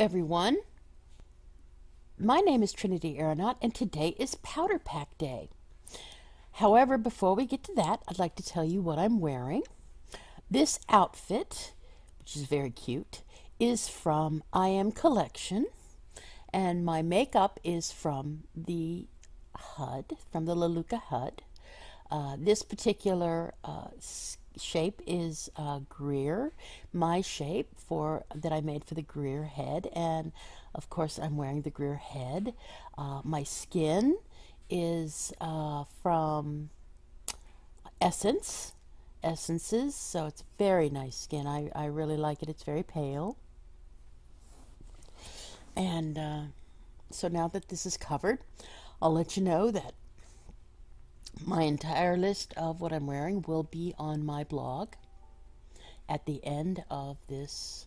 everyone. My name is Trinity Aeronaut, and today is Powder Pack Day. However, before we get to that, I'd like to tell you what I'm wearing. This outfit, which is very cute, is from I Am Collection, and my makeup is from the HUD, from the Lelutka HUD. This particular shape is Greer, my shape that I made for the Greer head, and of course I'm wearing the Greer head. My skin is from Essences, so it's very nice skin. I really like it. It's very pale, and so now that this is covered, I'll let you know that my entire list of what I'm wearing will be on my blog at the end of this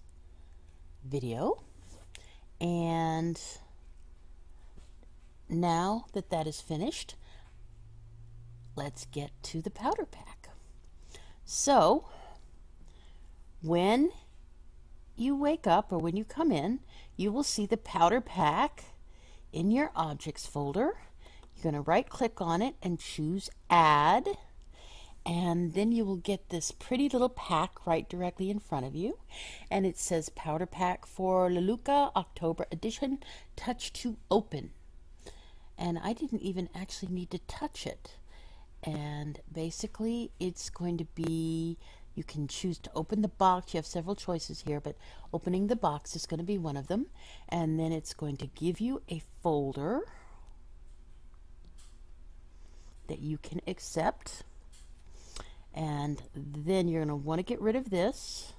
video. And now that that is finished, let's get to the powder pack. So when you wake up or when you come in, you will see the powder pack in your objects folder. You're going to right click on it and choose add, and then you will get this pretty little pack right directly in front of you, and it says powder pack for Lelutka October edition, touch to open. And I didn't even actually need to touch it, and basically it's going to be, you can choose to open the box. You have several choices here, but opening the box is going to be one of them. And then it's going to give you a folder that you can accept, and then you're going to want to get rid of this,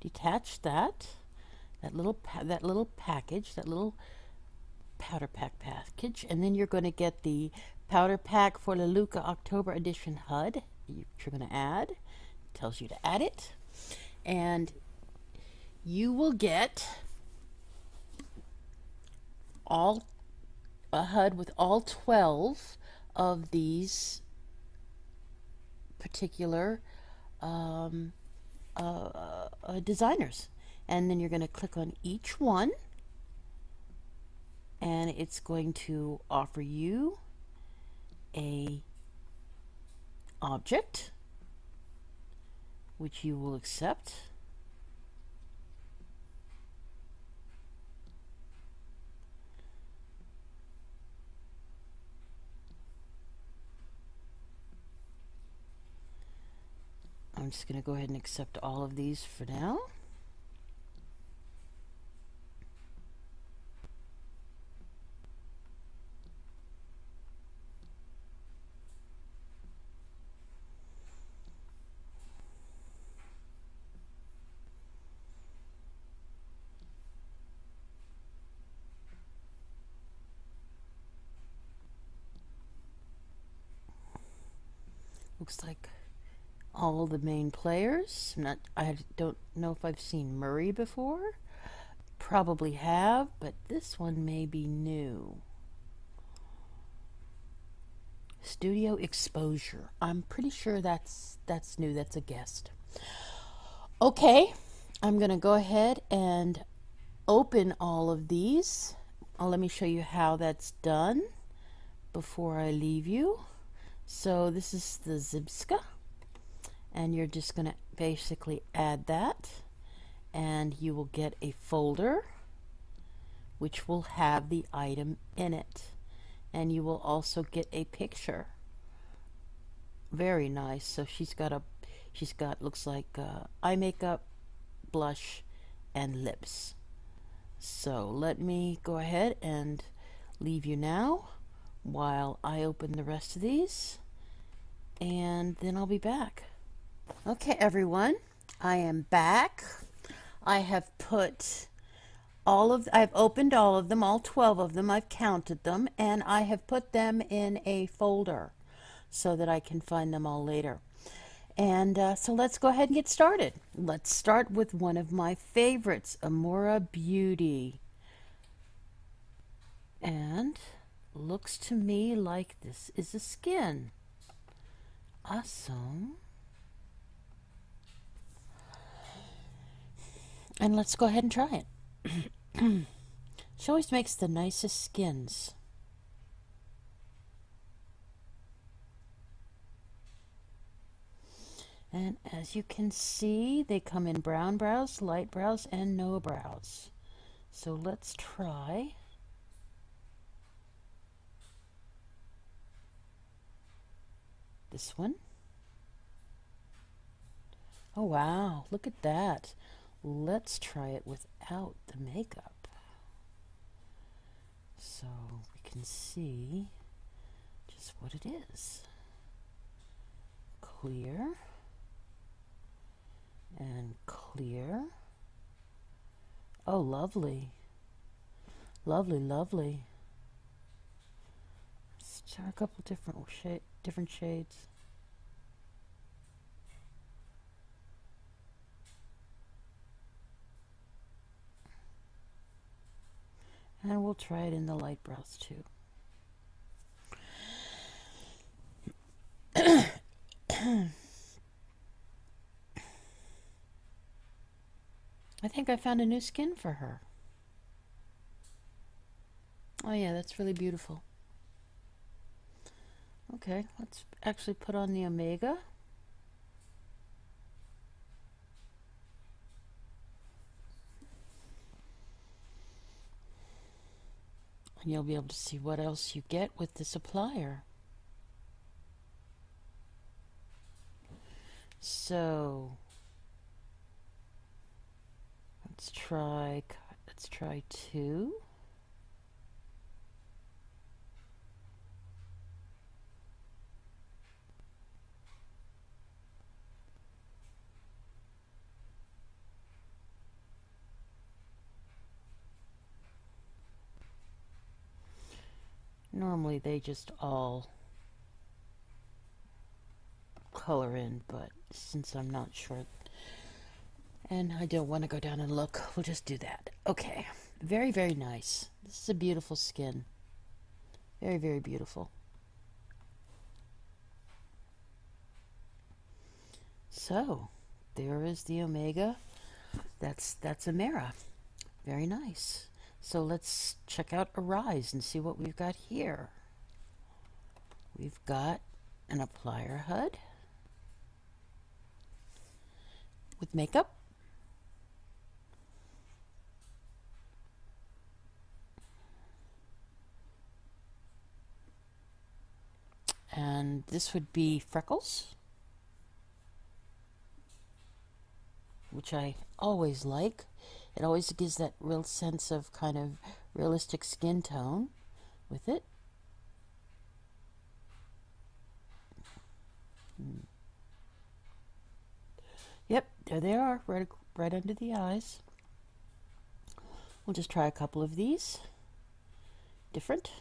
detach that little powder pack package, and then you're going to get the powder pack for Lelutka October edition HUD, which you're going to add. It tells you to add it, and you will get all a HUD with all 12 of these particular designers, and then you're going to click on each one, and it's going to offer you a object which you will accept. I'm just going to go ahead and accept all of these for now. Looks like all the main players. I don't know if I've seen Murray before. Probably have, but this one may be new. Studio exposure. I'm pretty sure that's new. That's a guest. Okay, I'm gonna go ahead and open all of these. Let me show you how that's done before I leave you. So this is the Zibska, and you're just going to basically add that, and you will get a folder which will have the item in it, and you will also get a picture. Very nice. So she's got looks like eye makeup, blush, and lips. So let me go ahead and leave you now while I open the rest of these, and then I'll be back. Okay, everyone, I am back. I have I've opened all of them, all 12 of them. I've counted them, and I have put them in a folder so that I can find them all later. And so let's go ahead and get started. Let's start with one of my favorites, Amara Beauty. And looks to me like this is a skin. Awesome. And let's go ahead and try it. She always makes the nicest skins. And as you can see, they come in brown brows, light brows, and no brows. So let's try. This one. Oh wow, look at that. Let's try it without the makeup. So we can see just what it is. Clear. And clear. Oh, lovely. Lovely, lovely. Let's try a couple different shades. And we'll try it in the light brows too. I think I found a new skin for her. Oh yeah, that's really beautiful. Okay, let's actually put on the Omega. And you'll be able to see what else you get with this applier. So let's try two. Normally they just all color in, but since I'm not sure and I don't want to go down and look, we'll just do that. Okay, very, very nice. This is a beautiful skin. Very, very beautiful. So, there is the Omega. That's Amara. Very nice. So let's check out Arise and see what we've got here. We've got an applier HUD with makeup. And this would be freckles, which I always like. It always gives that real sense of kind of realistic skin tone with it. Yep, there they are, right under the eyes. We'll just try a couple of these. Different.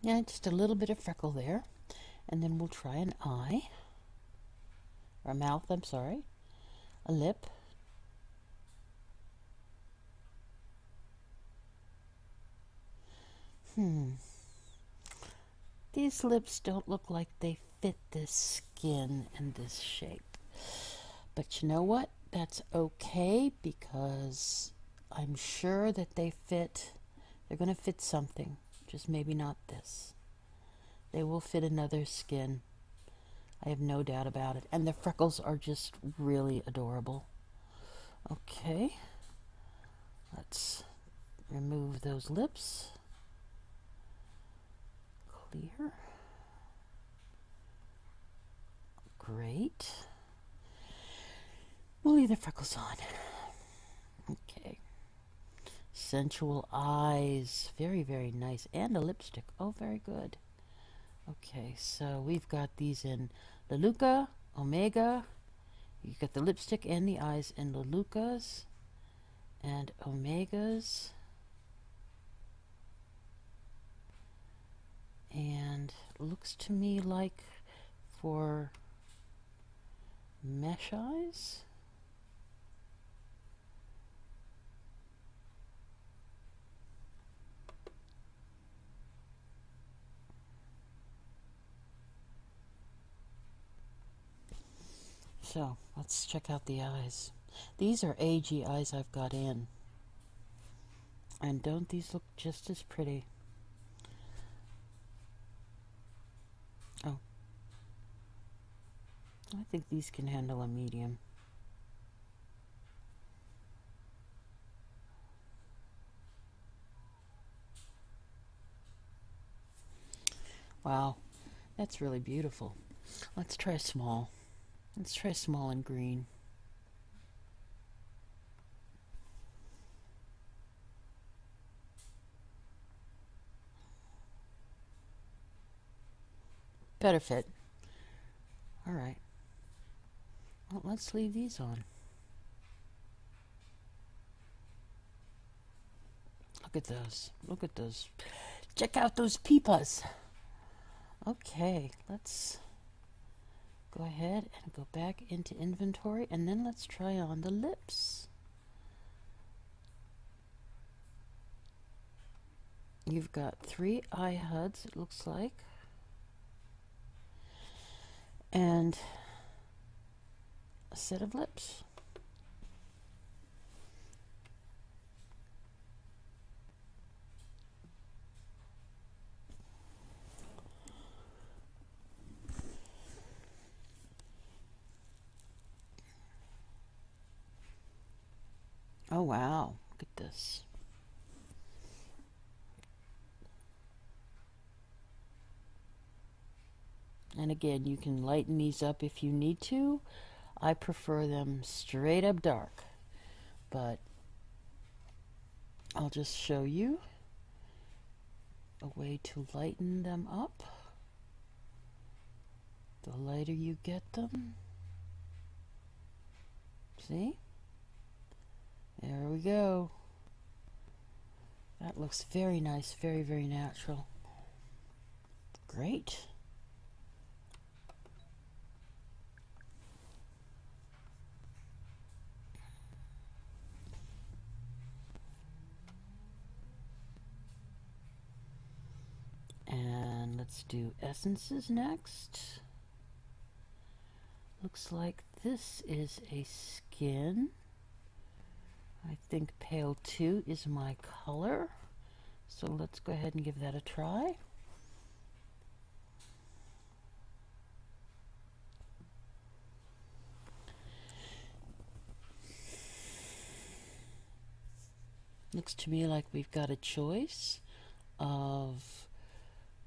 Yeah, just a little bit of freckle there, and then we'll try an eye, or a mouth, I'm sorry, a lip, these lips don't look like they fit this skin and this shape, but you know what, that's okay, because I'm sure that they fit, they're going to fit something. Just maybe not this. They will fit another skin. I have no doubt about it. And the freckles are just really adorable. Okay. Let's remove those lips. Clear. Great. We'll leave the freckles on. Okay. Sensual eyes, very, very nice, and a lipstick. Oh, very good. Okay, so we've got these in Lelutka, Omega. You got the lipstick and the eyes in Lelutka's and Omega's, and looks to me like for mesh eyes. So, let's check out the eyes. These are AG eyes I've got in. And don't these look just as pretty? Oh. I think these can handle a medium. Wow, that's really beautiful. Let's try small. Let's try small and green. Better fit. All right. Well, let's leave these on. Look at those. Look at those. Check out those peepas. Okay, let's go ahead and go back into inventory, and then let's try on the lips. You've got 3 eye HUDs, it looks like. And a set of lips. Oh wow, look at this. And again, you can lighten these up if you need to. I prefer them straight up dark, but I'll just show you a way to lighten them up. The lighter you get them, see? There we go. That looks very nice, very, very natural. Great. And let's do essences next. Looks like this is a skin. I think pale 2 is my color, so let's go ahead and give that a try. Looks to me like we've got a choice of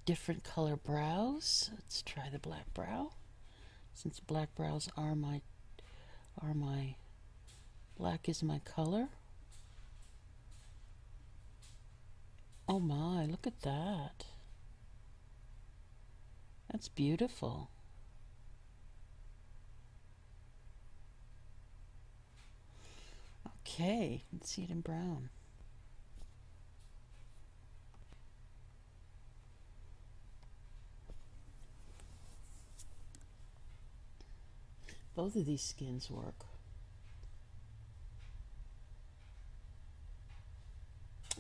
different color brows. Let's try the black brow, since black brows are my black is my color. Oh my, look at that. That's beautiful. Okay, let's see it in brown. Both of these skins work.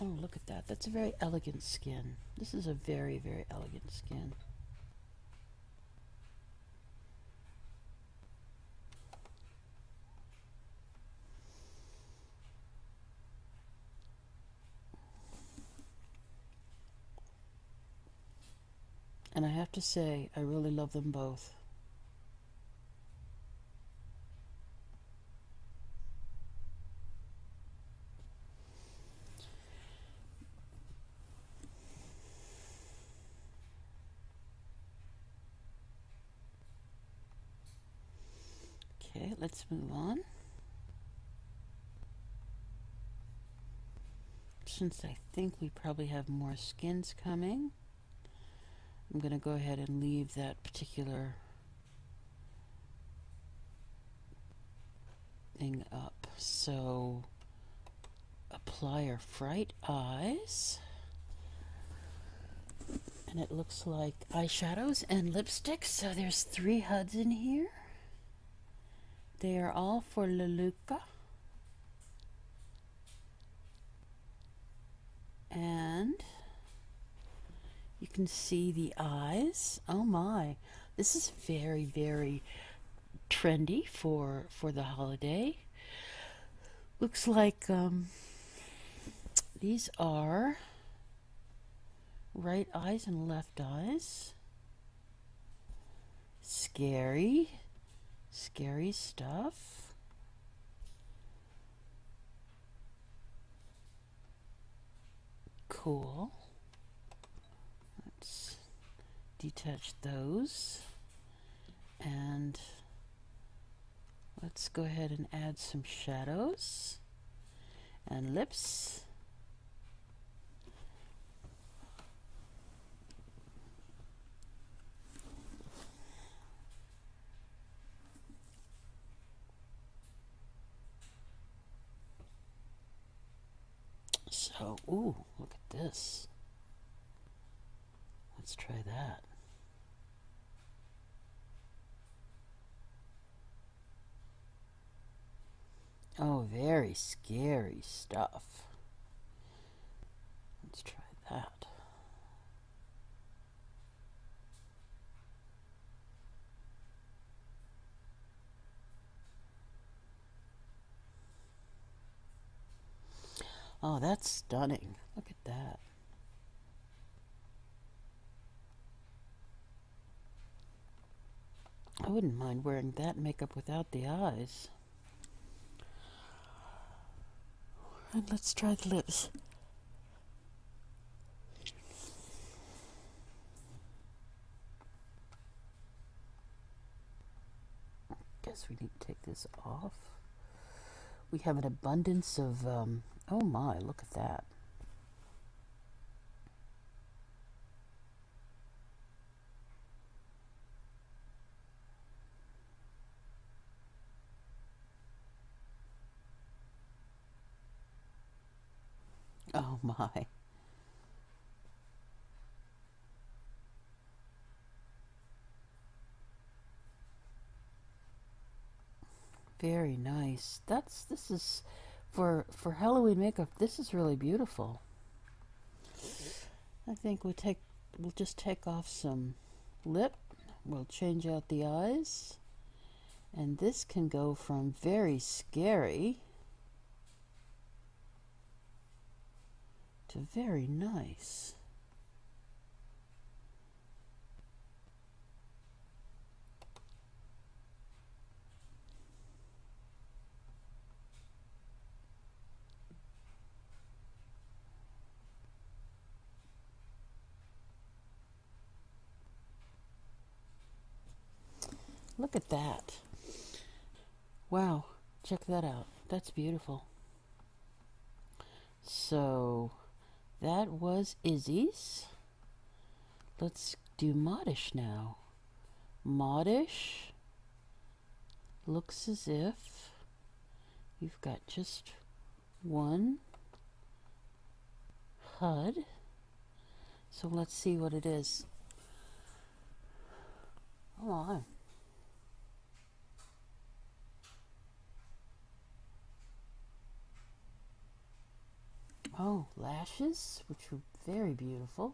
Oh, look at that. That's a very elegant skin. This is a very, very elegant skin. And I have to say, I really love them both. Let's move on. Since I think we probably have more skins coming, I'm going to go ahead and leave that particular thing up. So, apply our fright eyes. And it looks like eyeshadows and lipsticks. So there's 3 HUDs in here. They are all for Lelutka. And you can see the eyes. Oh my, this is very, very trendy for the holiday. Looks like these are right eyes and left eyes. Scary, scary stuff. Cool. Let's detach those. And let's go ahead and add some shadows and lips. So, ooh, look at this. Let's try that. Oh, very scary stuff. Let's try that. Oh, that's stunning. Look at that. I wouldn't mind wearing that makeup without the eyes. And let's try the lips. I guess we need to take this off. We have an abundance of, oh my, look at that. Oh my. Very nice. This is for Halloween makeup. This is really beautiful. I think we'll just take off some lip. We'll change out the eyes. And this can go from very scary to very nice. Look at that. Wow, check that out. That's beautiful. So that was Izzy's. Let's do Modish now. Modish looks as if you've got just one HUD. So let's see what it is. Come on. Oh, lashes, which are very beautiful.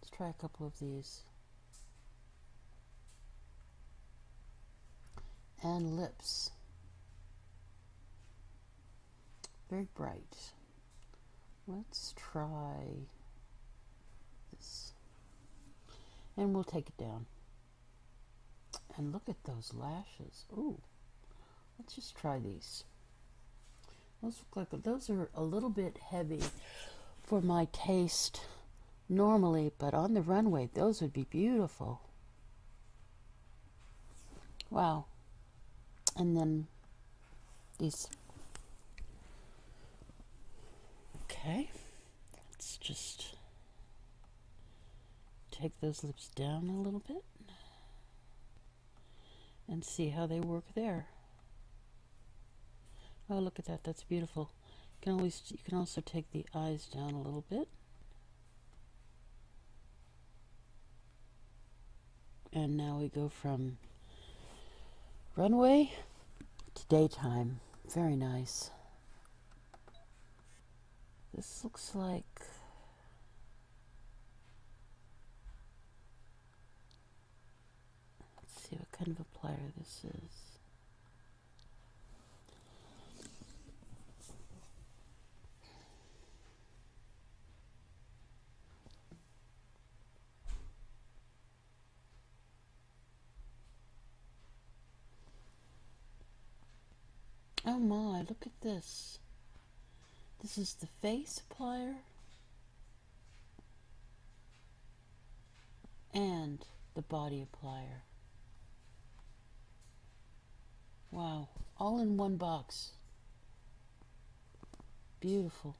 Let's try a couple of these. And lips. Very bright. Let's try this. And we'll take it down. And look at those lashes. Ooh, let's just try these. Those look like, those are a little bit heavy for my taste normally, but on the runway, those would be beautiful. Wow. And then these. Okay. Let's just take those lips down a little bit and see how they work there. Oh, look at that, that's beautiful. You can also take the eyes down a little bit. And now we go from runway to daytime. Very nice. This looks like let's see what kind of a applier this is. Oh my, look at this. This is the face applier and the body applier. Wow, all in one box. Beautiful.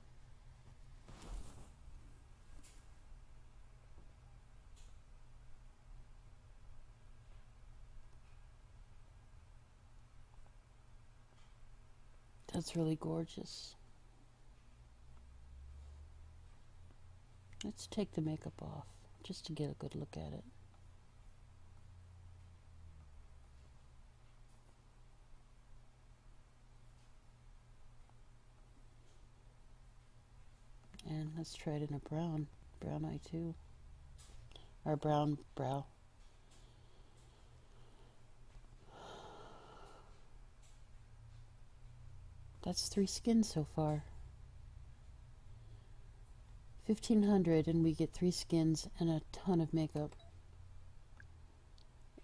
That's really gorgeous. Let's take the makeup off just to get a good look at it. And let's try it in a brown. Brown eye too. Or brown brow. That's three skins so far. 1,500 and we get three skins and a ton of makeup.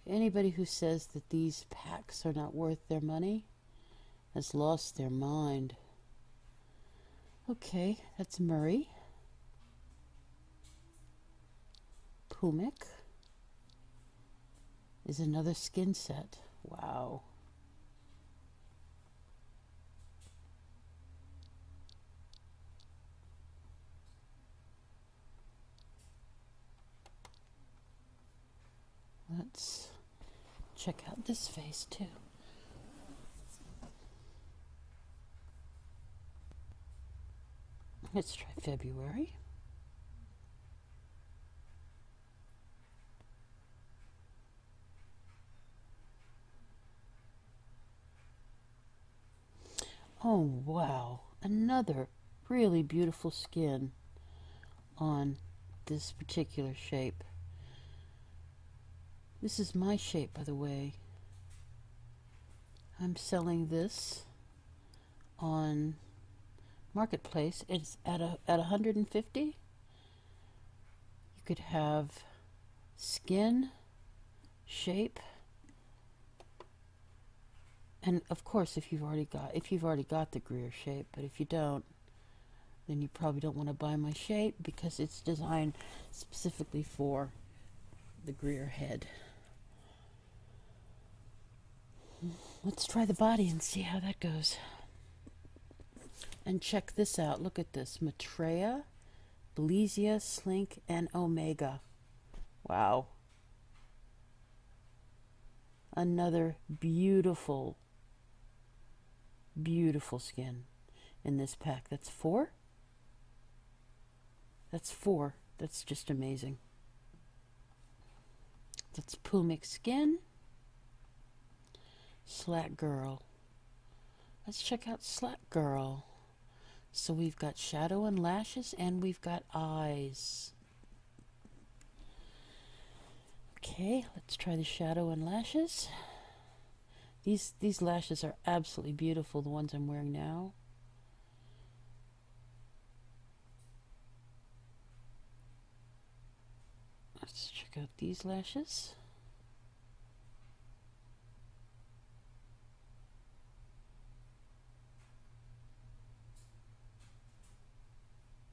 Anybody who says that these packs are not worth their money has lost their mind. Okay, that's Murray. Pumec is another skin set. Wow. Let's check out this face too. Let's try February. Oh wow, another really beautiful skin on this particular shape. This is my shape, by the way. I'm selling this on Marketplace. It's at 150. You could have skin, shape, and of course, if you've already got the Greer shape. But if you don't, then you probably don't want to buy my shape because it's designed specifically for the Greer head. Let's try the body and see how that goes. And check this out. Look at this. Maitreya, Blesia, Slink, and Omega. Wow. Another beautiful, beautiful skin in this pack. That's four? That's four. That's just amazing. That's Pumec skin. Slack Girl. Let's check out Slack Girl. So we've got shadow and lashes, and we've got eyes. Okay, let's try the shadow and lashes. These lashes are absolutely beautiful, the ones I'm wearing now. Let's check out these lashes.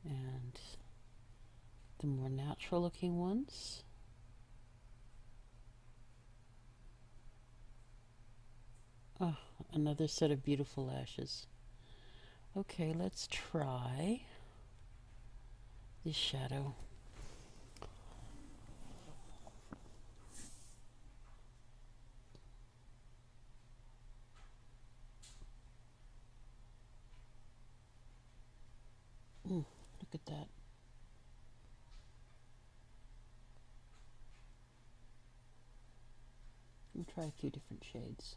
And the more natural looking ones. Oh, another set of beautiful lashes. Okay, let's try this shadow. Look at that. We'll try a few different shades.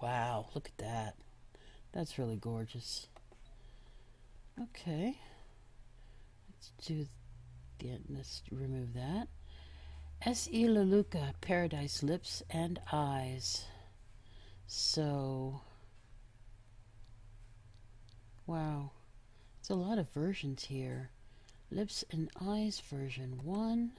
Wow, look at that. That's really gorgeous. Okay. Let's remove that. SE Lelutka Paradise Lips and Eyes. So, wow. There's a lot of versions here. Lips and Eyes version 1.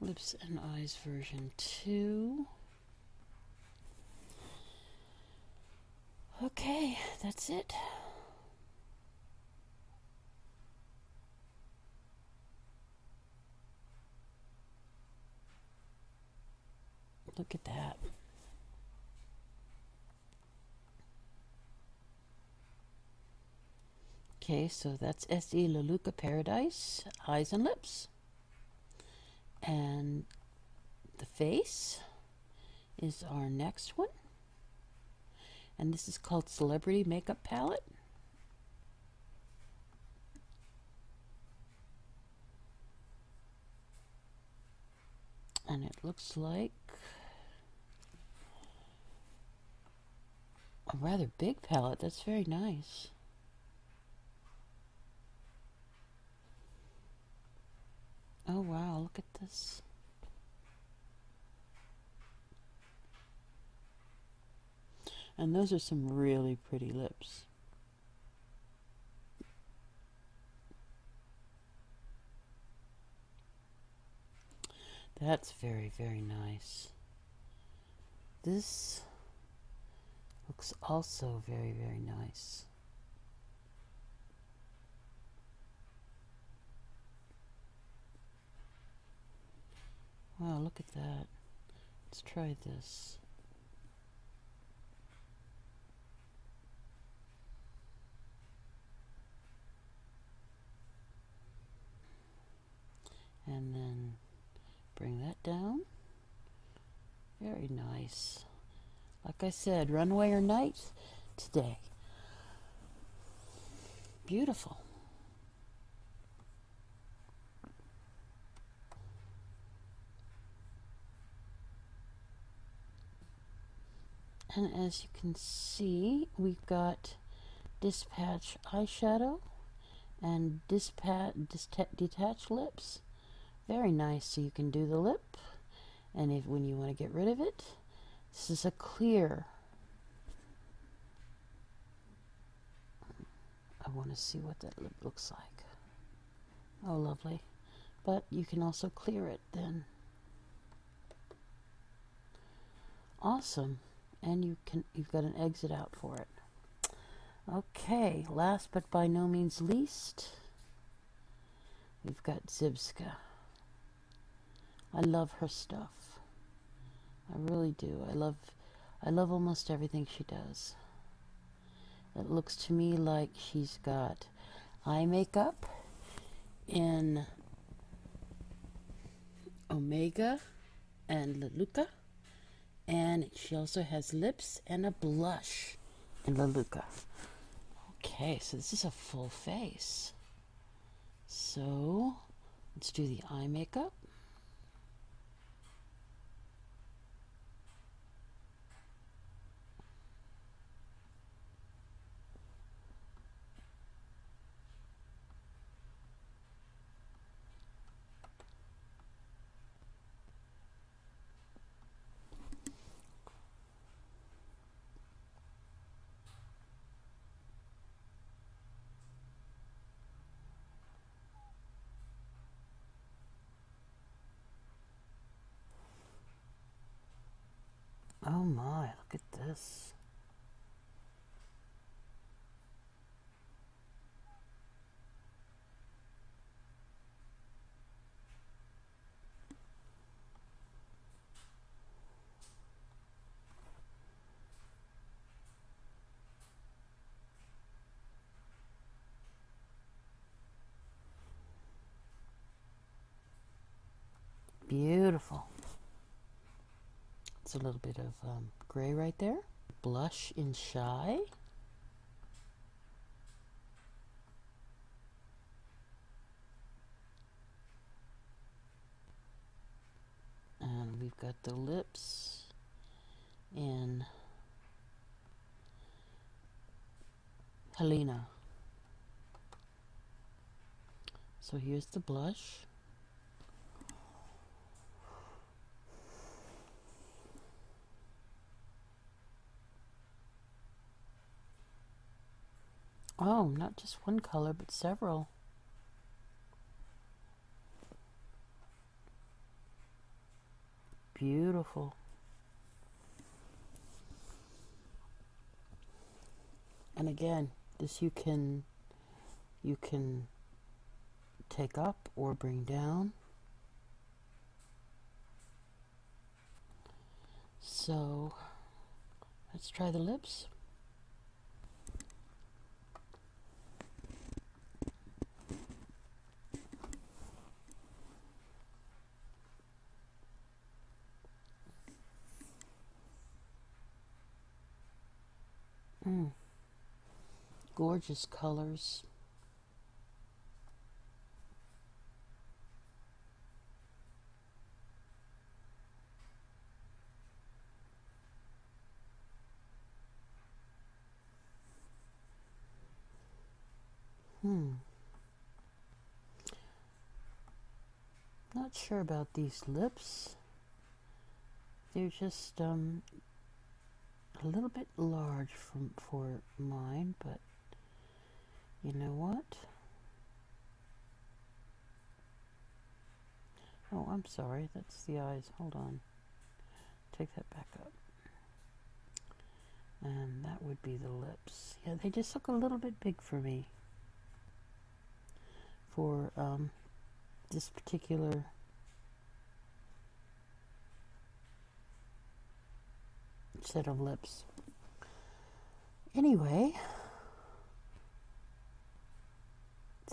Lips and Eyes version 2. Okay, that's it. Look at that. Okay, so that's SE Lelutka Paradise, eyes and lips. And the face is our next one. And this is called Celebrity Makeup Palette. And it looks like a rather big palette. That's very nice. Oh wow, look at this. And those are some really pretty lips. That's very, very nice. This looks also very, very nice. Wow, look at that. Let's try this. And then bring that down. Very nice. Like I said, runway or night today. Beautiful. And as you can see, we've got Dispatch eyeshadow and detached lips. Very nice. So you can do the lip, and when you want to get rid of it, this is a clear. I want to see what that lip looks like. Oh, lovely. But you can also clear it then. Awesome. And you've got an exit out for it. Okay, last but by no means least, we've got Zibska. I love her stuff. I really do. I love almost everything she does. It looks to me like she's got eye makeup in Omega and Lelutka. And she also has lips and a blush in Lelutka. Okay, so this is a full face. So let's do the eye makeup. Oh my, look at this. Beautiful. It's a little bit of gray right there. Blush in Shy. And we've got the lips in Helena. So here's the blush. Oh, not just one color, but several. Beautiful. And again, this you can take up or bring down. So let's try the lips. Gorgeous colors. Not sure about these lips. They're just a little bit large for mine, but you know what? Oh, I'm sorry, that's the eyes. Hold on. Take that back up. And that would be the lips. Yeah, they just look a little bit big for me. For this particular set of lips. Anyway,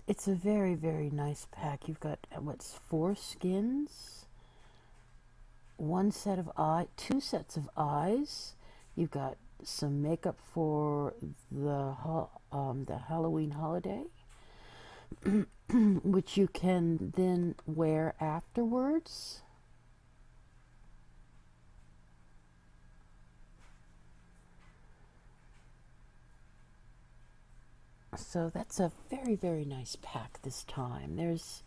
it's a very, very nice pack. You've got, what's 4 skins, 1 set of eye, 2 sets of eyes. You've got some makeup for the Halloween holiday, which you can then wear afterwards. So that's a very, very nice pack this time. There's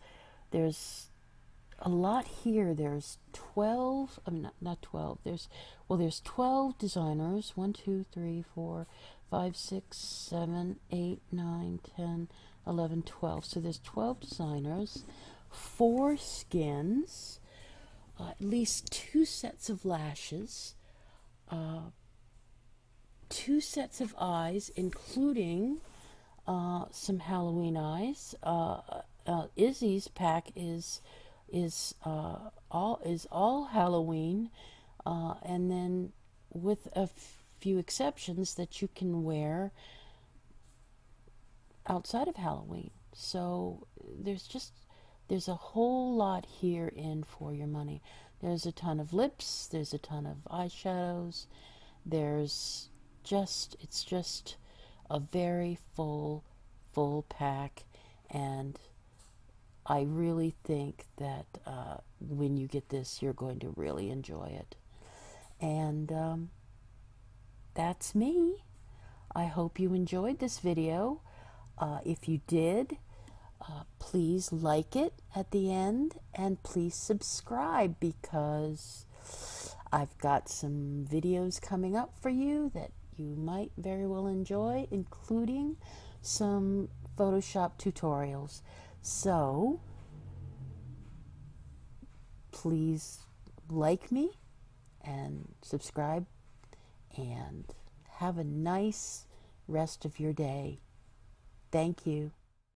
a lot here. There's 12, I mean, not 12. There's 12 designers. 1, 2, 3, 4, 5, 6, 7, 8, 9, 10, 11, 12. So there's 12 designers, 4 skins, at least 2 sets of lashes, 2 sets of eyes, including some Halloween eyes. Izzy's pack is all Halloween, and then with a few exceptions that you can wear outside of Halloween. So there's a whole lot here in for your money. There's a ton of lips. There's a ton of eyeshadows. It's just a very full pack, and I really think that when you get this, you're going to really enjoy it. And that's me. I hope you enjoyed this video. If you did, please like it at the end, and please subscribe, because I've got some videos coming up for you that you might very well enjoy, including some Photoshop tutorials. So please like me and subscribe, and have a nice rest of your day. Thank you.